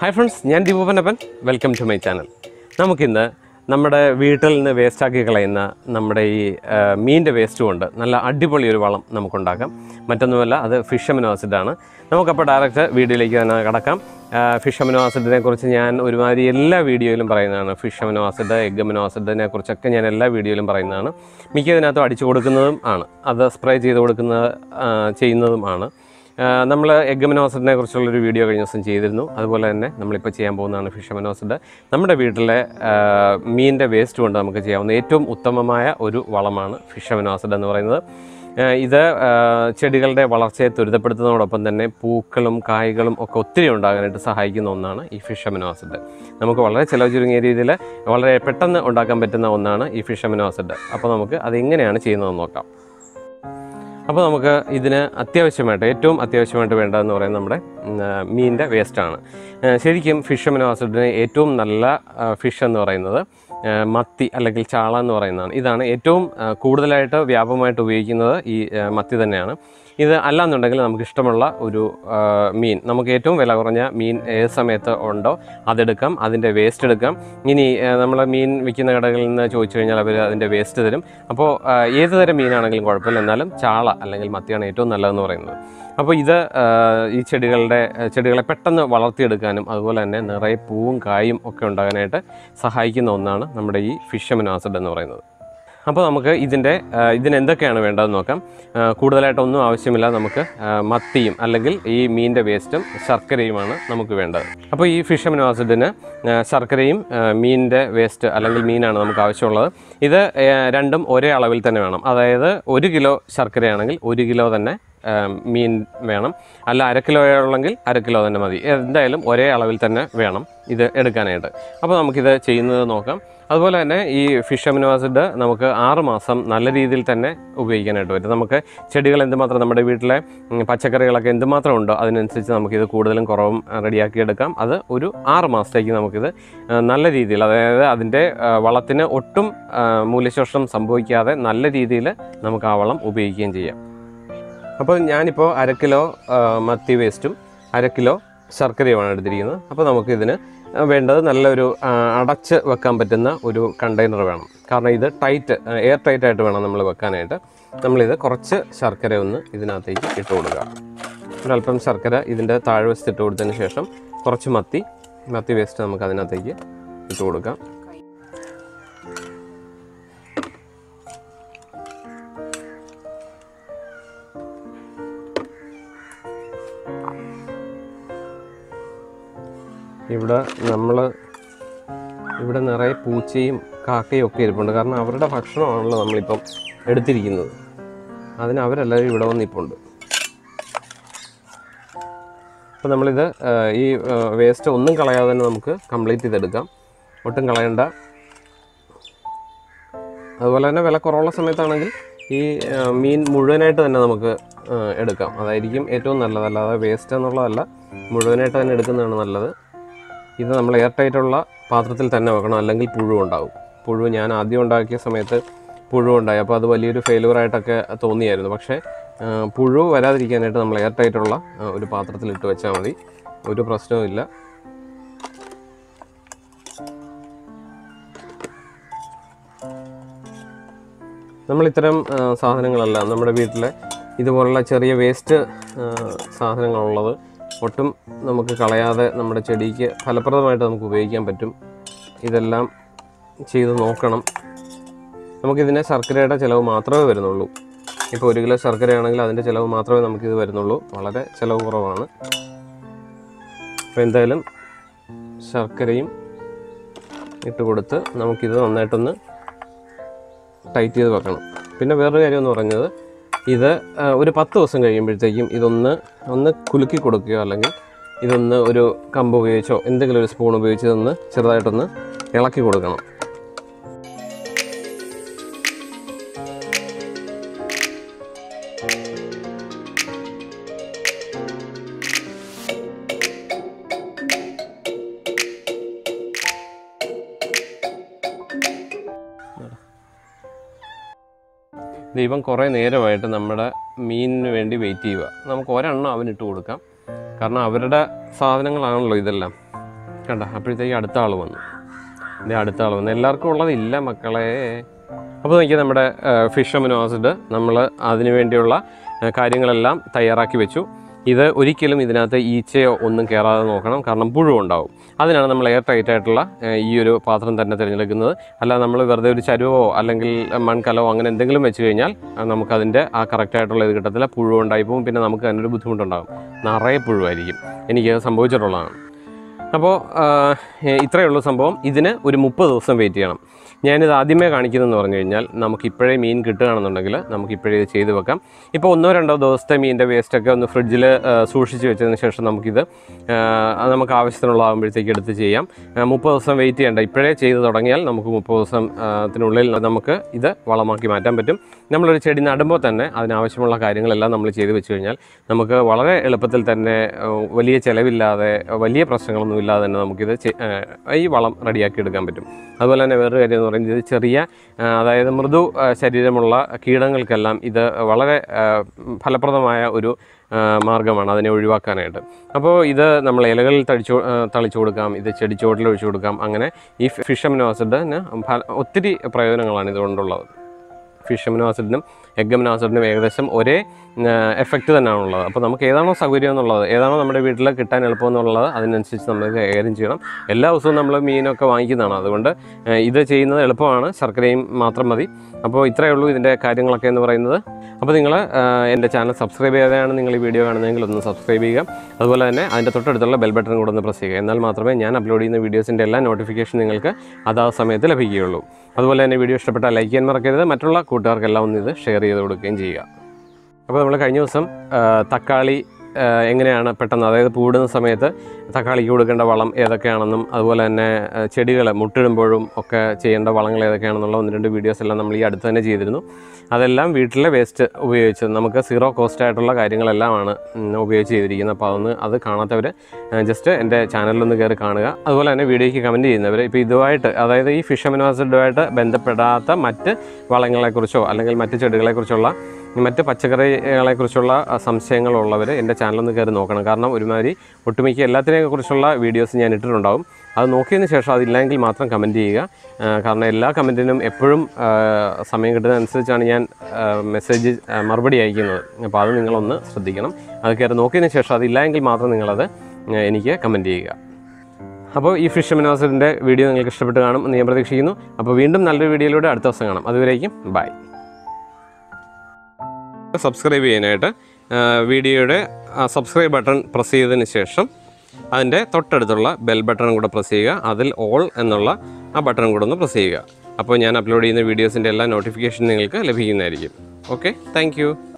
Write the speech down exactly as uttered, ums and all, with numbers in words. Hi friends, ഞാൻ Deepu Ponnappan. Welcome to my channel. നമുക്കിന്ന് നമ്മുടെ വീട്ടിൽ നിന്ന് വേസ്റ്റാക്കി കളയുന്ന നമ്മുടെ ഈ മീനിൻ്റെ വേസ്റ്റ് കൊണ്ട് നല്ല അടിപൊളി ഒരു വളം നമുക്കുണ്ടാക്കാം. മറ്റൊന്നുമല്ല, അത് ഫിഷ് അമിനോ ആസിഡാണ്. നമുക്കപ്പോൾ ഡയറക്റ്റ് വീഡിയോയിലേക്ക് തന്നെ കടക്കാം. ഫിഷ് അമിനോ ആസിഡിനെ കുറിച്ച് ഞാൻ ഒരുമാതിരി എല്ലാ വീഡിയോയിലും പറയുന്നതാണ്. Fish amino acid, egg amino ആസിഡിനെ കുറിച്ചൊക്കെ ഞാൻ എല്ലാ വീഡിയോയിലും പറയുന്നതാണ്. മിക്കതിനകത്തും അടിച്ചു കൊടുക്കുന്നതും ആണ്, അത് സ്പ്രേ ചെയ്ത് കൊടുക്കുന്നത് ചെയ്യുന്നതുമാണ്. നമ്മൾ എഗ് അമിനോ ആസിഡിനെ കുറിച്ചുള്ളൊരു വീഡിയോ കഴിഞ്ഞ ദിവസം ചെയ്തിരുന്നു. അതുപോലെ തന്നെ നമ്മളിപ്പോൾ ചെയ്യാൻ പോകുന്നതാണ് ഫിഷ് അമിനോ ആസിഡ്. നമ്മുടെ വീട്ടിലെ മീനിൻ്റെ വേസ്റ്റ് കൊണ്ട് നമുക്ക് ചെയ്യാവുന്ന ഏറ്റവും ഉത്തമമായ ഒരു വളമാണ് ഫിഷ് അമിനോ ആസിഡ് എന്ന് പറയുന്നത്. ഇത് ചെടികളുടെ വളർച്ചയെ ത്വരിതപ്പെടുത്തുന്നതോടൊപ്പം തന്നെ പൂക്കളും കായ്കളും ഒക്കെ ഒത്തിരി ഉണ്ടാകാനായിട്ട് സഹായിക്കുന്ന ഒന്നാണ് ഈ ഫിഷ് അമിനോ ആസിഡ്. നമുക്ക് വളരെ ചിലവ് ചുരുങ്ങിയ രീതിയിൽ വളരെ പെട്ടെന്ന് ഉണ്ടാക്കാൻ പറ്റുന്ന ഒന്നാണ് ഈ ഫിഷ് അമിനോ ആസിഡ്. അപ്പോൾ നമുക്ക് അതെങ്ങനെയാണ് ചെയ്യുന്നതെന്ന് നോക്കാം. അപ്പോൾ നമുക്ക് ഇതിന് അത്യാവശ്യമായിട്ട് ഏറ്റവും അത്യാവശ്യമായിട്ട് വേണ്ടതെന്ന് പറയുന്നത് നമ്മുടെ മീനിൻ്റെ വേസ്റ്റാണ്. ശരിക്കും ഫിഷ് അമിനോ ആസിഡിന് ഏറ്റവും നല്ല ഫിഷ് എന്ന് പറയുന്നത് മത്തി അല്ലെങ്കിൽ ചാള എന്ന് പറയുന്നതാണ്. ഇതാണ് ഏറ്റവും കൂടുതലായിട്ട് വ്യാപകമായിട്ട് ഉപയോഗിക്കുന്നത്, ഈ മത്തി തന്നെയാണ്. ഇത് അല്ലാന്നുണ്ടെങ്കിൽ നമുക്കിഷ്ടമുള്ള ഒരു മീൻ, നമുക്ക് ഏറ്റവും വില കുറഞ്ഞ മീൻ ഏത് സമയത്ത് ഉണ്ടോ അതെടുക്കാം, അതിൻ്റെ വേസ്റ്റ് എടുക്കാം. ഇനി നമ്മൾ മീൻ വിൽക്കുന്ന കടകളിൽ നിന്ന് ചോദിച്ചു കഴിഞ്ഞാൽ അവർ അതിൻ്റെ വേസ്റ്റ് തരും. അപ്പോൾ ഏത് തരം മീനാണെങ്കിലും കുഴപ്പമില്ല, എന്നാലും ചാള അല്ലെങ്കിൽ മത്തിയാണ് ഏറ്റവും നല്ലതെന്ന് പറയുന്നത്. അപ്പോൾ ഇത് ഈ ചെടികളുടെ ചെടികളെ പെട്ടെന്ന് വളർത്തിയെടുക്കാനും അതുപോലെ തന്നെ നിറയെ പൂവും കായും ഒക്കെ ഉണ്ടാകാനായിട്ട് സഹായിക്കുന്ന ഒന്നാണ് നമ്മുടെ ഈ ഫിഷ് അമിനോ ആസിഡ് എന്ന് പറയുന്നത്. അപ്പോൾ നമുക്ക് ഇതിൻ്റെ ഇതിനെന്തൊക്കെയാണ് വേണ്ടതെന്ന് നോക്കാം. കൂടുതലായിട്ടൊന്നും ആവശ്യമില്ല. നമുക്ക് മത്തിയും അല്ലെങ്കിൽ ഈ മീനിൻ്റെ വേസ്റ്റും ശർക്കരയുമാണ് നമുക്ക് വേണ്ടത്. അപ്പോൾ ഈ ഫിഷ് അമിനോ ആസിഡിന് ശർക്കരയും മീനിൻ്റെ വേസ്റ്റ് അല്ലെങ്കിൽ മീനാണ് നമുക്ക് ആവശ്യമുള്ളത്. ഇത് രണ്ടും ഒരേ അളവിൽ തന്നെ വേണം. അതായത് ഒരു കിലോ ശർക്കരയാണെങ്കിൽ ഒരു കിലോ തന്നെ മീൻ വേണം, അല്ല അര കിലോയുള്ളെങ്കിൽ അര കിലോ തന്നെ മതി. എന്തായാലും ഒരേ അളവിൽ തന്നെ വേണം ഇത് എടുക്കാനായിട്ട്. അപ്പോൾ നമുക്കിത് ചെയ്യുന്നത് നോക്കാം. അതുപോലെ തന്നെ ഈ ഫിഷ് അമിനോ ആസിഡ് നമുക്ക് ആറുമാസം നല്ല രീതിയിൽ തന്നെ ഉപയോഗിക്കാനായിട്ട് പറ്റും. നമുക്ക് ചെടികൾ എന്തുമാത്രം നമ്മുടെ വീട്ടിലെ പച്ചക്കറികളൊക്കെ എന്തുമാത്രം ഉണ്ടോ അതിനനുസരിച്ച് നമുക്കിത് കൂടുതലും കുറവും റെഡിയാക്കിയെടുക്കാം. അത് ഒരു ആറ് മാസത്തേക്ക് നമുക്കിത് നല്ല രീതിയിൽ, അതായത് അതിൻ്റെ വളത്തിന് ഒട്ടും മൂല്യശോഷണം സംഭവിക്കാതെ നല്ല രീതിയിൽ നമുക്ക് ആ വളം ഉപയോഗിക്കുകയും ചെയ്യാം. അപ്പോൾ ഞാനിപ്പോൾ അര കിലോ മത്തി വേസ്റ്റും അര കിലോ ശർക്കരയുമാണ് എടുത്തിരിക്കുന്നത്. അപ്പോൾ നമുക്കിതിന് വേണ്ടത് നല്ലൊരു അടച്ച് വെക്കാൻ പറ്റുന്ന ഒരു കണ്ടെയ്നർ വേണം. കാരണം ഇത് ടൈറ്റ്, എയർ ടൈറ്റ് ആയിട്ട് വേണം നമ്മൾ വെക്കാനായിട്ട്. നമ്മളിത് കുറച്ച് ശർക്കര ഒന്ന് ഇതിനകത്തേക്ക് ഇട്ട് കൊടുക്കുക. ഒരല്പം ശർക്കര ഇതിൻ്റെ താഴ്വശത്ത് ഇട്ട് കൊടുത്തതിന് ശേഷം കുറച്ച് മത്തി മത്തി വേസ്റ്റ് നമുക്ക് അതിനകത്തേക്ക് ഇട്ട് കൊടുക്കാം. ഇവിടെ നമ്മൾ ഇവിടെ നിറയെ പൂച്ചയും കാക്കയും ഒക്കെ ഇരിപ്പുണ്ട്. കാരണം അവരുടെ ഭക്ഷണമാണല്ലോ നമ്മളിപ്പം എടുത്തിരിക്കുന്നത്. അതിന് അവരെല്ലാവരും ഇവിടെ വന്നിപ്പുണ്ട്. അപ്പോൾ നമ്മളിത് ഈ വേസ്റ്റ് ഒന്നും കളയാതെ തന്നെ നമുക്ക് കംപ്ലീറ്റ് ചെയ്തെടുക്കാം, ഒട്ടും കളയണ്ട. അതുപോലെ തന്നെ വില കുറവുള്ള സമയത്താണെങ്കിൽ ഈ മീൻ മുഴുവനായിട്ട് തന്നെ നമുക്ക് എടുക്കാം, അതായിരിക്കും ഏറ്റവും നല്ലത്. അല്ലാതെ വേസ്റ്റ് എന്നുള്ളതല്ല, മുഴുവനായിട്ട് തന്നെ എടുക്കുന്നതാണ് നല്ലത്. ഇത് നമ്മൾ എയർ ടൈറ്റുള്ള പാത്രത്തിൽ തന്നെ വെക്കണം, അല്ലെങ്കിൽ പുഴു ഉണ്ടാവും. പുഴു ഞാൻ ആദ്യം ഉണ്ടാക്കിയ സമയത്ത് പുഴു ഉണ്ടായി. അപ്പോൾ അത് വലിയൊരു ഫെയിലുവറായിട്ടൊക്കെ തോന്നിയായിരുന്നു. പക്ഷേ പുഴു വരാതിരിക്കാനായിട്ട് നമ്മൾ എയർ ടൈറ്റുള്ള ഒരു പാത്രത്തിൽ ഇട്ട് വെച്ചാൽ മതി, ഒരു പ്രശ്നവും ഇല്ല. നമ്മളിത്തരം സാധനങ്ങളെല്ലാം നമ്മുടെ വീട്ടിലെ ഇതുപോലുള്ള ചെറിയ വേസ്റ്റ് സാധനങ്ങളുള്ളത് ഒട്ടും നമുക്ക് കളയാതെ നമ്മുടെ ചെടിക്ക് ഫലപ്രദമായിട്ട് നമുക്ക് ഉപയോഗിക്കാൻ പറ്റും. ഇതെല്ലാം ചെയ്ത് നോക്കണം. നമുക്കിതിന് ശർക്കരയുടെ ചിലവ് മാത്രമേ വരുന്നുള്ളൂ. ഇപ്പോൾ ഒരു കിലോ ശർക്കരയാണെങ്കിൽ അതിൻ്റെ ചിലവ് മാത്രമേ നമുക്കിത് വരുന്നുള്ളൂ. വളരെ ചിലവ് കുറവാണ്. അപ്പോൾ എന്തായാലും ശർക്കരയും ഇട്ട് കൊടുത്ത് നമുക്കിത് നന്നായിട്ടൊന്ന് ടൈറ്റ് ചെയ്ത് വെക്കണം. പിന്നെ വേറൊരു കാര്യം എന്ന് പറഞ്ഞത്, ഇത് ഒരു പത്ത് ദിവസം കഴിയുമ്പോഴത്തേക്കും ഇതൊന്ന് ഒന്ന് കുലുക്കി കൊടുക്കുകയോ അല്ലെങ്കിൽ ഇതൊന്ന് ഒരു കമ്പ് ഉപയോഗിച്ചോ എന്തെങ്കിലും ഒരു സ്പൂൺ ഉപയോഗിച്ച് ഇതൊന്ന് ചെറുതായിട്ടൊന്ന് ഇളക്കി കൊടുക്കണം. ദൈവം കുറേ നേരമായിട്ട് നമ്മുടെ മീനിന് വേണ്ടി വെയിറ്റ് ചെയ്യുക. നമുക്ക് ഒരെണ്ണം അവനിട്ട് കൊടുക്കാം. കാരണം അവരുടെ സാധനങ്ങളാണല്ലോ ഇതെല്ലാം. കണ്ട. അപ്പോഴത്തേക്ക് അടുത്ത ആൾ വന്നു, അതേ അടുത്ത ആൾ വന്നു. എല്ലാവർക്കും ഉള്ളതില്ല മക്കളെ. അപ്പോൾ നോക്കി നമ്മുടെ ഫിഷ് അമിനോ ആസിഡ് നമ്മൾ അതിനു വേണ്ടിയുള്ള കാര്യങ്ങളെല്ലാം തയ്യാറാക്കി വെച്ചു. ഇത് ഒരിക്കലും ഇതിനകത്ത് ഈച്ചയോ ഒന്നും കയറാതെ നോക്കണം, കാരണം പുഴുവുണ്ടാവും. അതിനാണ് നമ്മൾ എയർ ടൈറ്റ് ആയിട്ടുള്ള ഈ ഒരു പാത്രം തന്നെ തിരഞ്ഞെടുക്കുന്നത്. അല്ലാതെ നമ്മൾ വെറുതെ ഒരു ചരുവോ അല്ലെങ്കിൽ മൺകലോ അങ്ങനെ എന്തെങ്കിലും വെച്ച് കഴിഞ്ഞാൽ നമുക്കതിൻ്റെ ആ കറക്റ്റായിട്ടുള്ള ഇത് കിട്ടത്തില്ല, പുഴുവുണ്ടായി പോകും. പിന്നെ നമുക്ക് അതിനൊരു ബുദ്ധിമുട്ടുണ്ടാകും, നിറയെ പുഴുവായിരിക്കും. എനിക്ക് സംഭവിച്ചിട്ടുള്ളതാണ്. അപ്പോൾ ഇത്രയുള്ള സംഭവം. ഇതിന് ഒരു മുപ്പത് ദിവസം വെയിറ്റ് ചെയ്യണം. ഞാനിത് ആദ്യമേ കാണിക്കുന്നതെന്ന് പറഞ്ഞു കഴിഞ്ഞാൽ നമുക്കിപ്പോഴേ മീൻ കിട്ടുകയാണെന്നുണ്ടെങ്കിൽ നമുക്കിപ്പോഴേ ഇത് ചെയ്ത് വെക്കാം. ഇപ്പോൾ ഒന്നോ രണ്ടോ ദിവസത്തെ മീനിൻ്റെ വേസ്റ്റൊക്കെ ഒന്ന് ഫ്രിഡ്ജിൽ സൂക്ഷിച്ച് വെച്ചതിന് ശേഷം നമുക്കിത് നമുക്ക് ആവശ്യത്തിനുള്ളതാകുമ്പോഴത്തേക്ക് എടുത്ത് ചെയ്യാം. മുപ്പത് ദിവസം വെയിറ്റ് ചെയ്യേണ്ട, ഇപ്പോഴേ ചെയ്ത് തുടങ്ങിയാൽ നമുക്ക് മുപ്പത് ദിവസത്തിനുള്ളിൽ നമുക്ക് ഇത് വളമാക്കി മാറ്റാൻ പറ്റും. നമ്മളൊരു ചെടി നടുമ്പോൾ തന്നെ അതിനാവശ്യമുള്ള കാര്യങ്ങളെല്ലാം നമ്മൾ ചെയ്ത് വെച്ച് കഴിഞ്ഞാൽ നമുക്ക് വളരെ എളുപ്പത്തിൽ തന്നെ വലിയ ചിലവില്ലാതെ വലിയ പ്രശ്നങ്ങളൊന്നും ഇല്ലാതെ തന്നെ നമുക്കിത് ഈ വളം റെഡിയാക്കി എടുക്കാൻ പറ്റും. അതുപോലെ തന്നെ വേറൊരു കാര്യം എന്ന് പറയുന്നത്, ചെറിയ അതായത് മൃദു ശരീരമുള്ള കീടങ്ങൾക്കെല്ലാം ഇത് വളരെ ഫലപ്രദമായ ഒരു മാർഗ്ഗമാണ് അതിനെ ഒഴിവാക്കാനായിട്ട്. അപ്പോൾ ഇത് നമ്മൾ ഇലകളിൽ തളിച്ചു തളിച്ചു കൊടുക്കാം, ഇത് ചെടിച്ചോട്ടിൽ ഒഴിച്ചു കൊടുക്കാം. അങ്ങനെ ഈ ഫിഷ് അമിനോ ആസിഡിന് ഒത്തിരി പ്രയോജനങ്ങളാണ് ഇതുകൊണ്ടുള്ളത്. ഫിഷ് അമിനോ ആസിഡിനും എഗ് അമിനോ ആസിഡിനും ഏകദേശം ഒരേ എഫക്റ്റ് തന്നെയാണുള്ളത്. അപ്പോൾ നമുക്ക് ഏതാണോ സൗകര്യം എന്നുള്ളത്, ഏതാണോ നമ്മുടെ വീട്ടിൽ കിട്ടാൻ എളുപ്പമെന്നുള്ളത് അതിനനുസരിച്ച് നമ്മൾ കൈകാര്യം ചെയ്യണം. എല്ലാ ദിവസവും നമ്മൾ മീനൊക്കെ വാങ്ങിക്കുന്നതാണ്, അതുകൊണ്ട് ഇത് ചെയ്യുന്നത് എളുപ്പമാണ്. ശർക്കരയും മാത്രം മതി. അപ്പോൾ ഇത്രയേ ഉള്ളൂ ഇതിൻ്റെ കാര്യങ്ങളൊക്കെ എന്ന് പറയുന്നത്. അപ്പോൾ നിങ്ങൾ എൻ്റെ ചാനൽ സബ്സ്ക്രൈബ് ചെയ്യാതെയാണ് നിങ്ങൾ ഈ വീഡിയോ കാണുന്നതെങ്കിൽ ഒന്ന് സബ്സ്ക്രൈബ് ചെയ്യുക. അതുപോലെ തന്നെ അതിൻ്റെ തൊട്ടടുത്തുള്ള ബെൽ ബട്ടൺ കൂടെ ഒന്ന് പ്രസ് ചെയ്യുക. എന്നാൽ മാത്രമേ ഞാൻ അപ്ലോഡ് ചെയ്യുന്ന വീഡിയോസിൻ്റെ എല്ലാ നോട്ടിഫിക്കേഷൻ നിങ്ങൾക്ക് അതാ സമയത്ത് ലഭിക്കുകയുള്ളൂ. അതുപോലെ തന്നെ വീഡിയോ ഇഷ്ടപ്പെട്ടാൽ ലൈക്ക് ചെയ്യാൻ മറക്കരുത്. മറ്റുള്ള കൂട്ടുകാർക്കെല്ലാം ഒന്ന് ഇത് ഷെയർ ചെയ്ത് കൊടുക്കുകയും ചെയ്യുക. അപ്പോൾ നമ്മൾ കഴിഞ്ഞ ദിവസം തക്കാളി എങ്ങനെയാണ് പെട്ടെന്ന് അതായത് പൂവിടുന്ന സമയത്ത് തക്കാളിക്ക് കൊടുക്കേണ്ട വളം ഏതൊക്കെയാണെന്നും അതുപോലെ തന്നെ ചെടികൾ മുട്ടിടുമ്പോഴും ഒക്കെ ചെയ്യേണ്ട വളങ്ങൾ ഏതൊക്കെയാണെന്നുള്ള ഒന്ന് രണ്ട് വീഡിയോസ് എല്ലാം നമ്മൾ ഈ അടുത്ത് തന്നെ ചെയ്തിരുന്നു. അതെല്ലാം വീട്ടിലെ വേസ്റ്റ് ഉപയോഗിച്ച് നമുക്ക് സീറോ കോസ്റ്റ് ആയിട്ടുള്ള കാര്യങ്ങളെല്ലാമാണ് ഉപയോഗിച്ച് ചെയ്തിരിക്കുന്നത്. അപ്പോൾ അതൊന്ന് അത് കാണാത്തവർ ജസ്റ്റ് എൻ്റെ ചാനലിലൊന്ന് കയറി കാണുക. അതുപോലെ തന്നെ വീഡിയോയ്ക്ക് കമൻറ്റ് ചെയ്യുന്നവർ ഇപ്പോൾ ഇതുമായിട്ട് അതായത് ഈ ഫിഷ് അമിനോ ആസിഡുമായിട്ട് ബന്ധപ്പെടാത്ത മറ്റ് വളങ്ങളെക്കുറിച്ചോ അല്ലെങ്കിൽ മറ്റ് ചെടികളെക്കുറിച്ചുള്ള മറ്റ് പച്ചക്കറികളെക്കുറിച്ചുള്ള സംശയങ്ങളുള്ളവർ എൻ്റെ ചാനലൊന്ന് കയറി നോക്കണം. കാരണം ഒരുമാതിരി ഒട്ടുമിക്ക എല്ലാത്തിനെക്കുറിച്ചുള്ള വീഡിയോസ് ഞാൻ ഇട്ടിട്ടുണ്ടാകും. അത് നോക്കിയതിന് ശേഷം അതില്ലെങ്കിൽ മാത്രം കമൻറ്റ് ചെയ്യുക. കാരണം എല്ലാ കമൻറ്റിനും എപ്പോഴും സമയം കിട്ടുന്നതനുസരിച്ചാണ് ഞാൻ മെസ്സേജ് മറുപടി അയക്കുന്നത്. അപ്പോൾ അത് നിങ്ങളൊന്ന് ശ്രദ്ധിക്കണം. അത് കയറി നോക്കിയതിന് ശേഷം അതില്ലെങ്കിൽ മാത്രം നിങ്ങളത് എനിക്ക് കമൻറ്റ് ചെയ്യുക. അപ്പോൾ ഈ ഫിഷ് അമിനോ ആസിഡിൻ്റെ വീഡിയോ നിങ്ങൾക്ക് ഇഷ്ടപ്പെട്ട് കാണും എന്ന് ഞാൻ പ്രതീക്ഷിക്കുന്നു. അപ്പോൾ വീണ്ടും നല്ലൊരു വീഡിയോയിലൂടെ അടുത്ത ദിവസം കാണാം. അതുവരേക്കും ബൈ. സബ്സ്ക്രൈബ് ചെയ്യാനായിട്ട് വീഡിയോയുടെ സബ്സ്ക്രൈബ് ബട്ടൺ പ്രസ് ചെയ്തതിന് ശേഷം അതിൻ്റെ തൊട്ടടുത്തുള്ള ബെൽ ബട്ടൺ കൂടെ പ്രസ് ചെയ്യുക. അതിൽ ഓൾ എന്നുള്ള ആ ബട്ടൺ കൂടെ ഒന്ന് പ്രസ് ചെയ്യുക. അപ്പോൾ ഞാൻ അപ്ലോഡ് ചെയ്യുന്ന വീഡിയോസിൻ്റെ എല്ലാ നോട്ടിഫിക്കേഷനും നിങ്ങൾക്ക് ലഭിക്കുന്നതായിരിക്കും. Okay, thank U.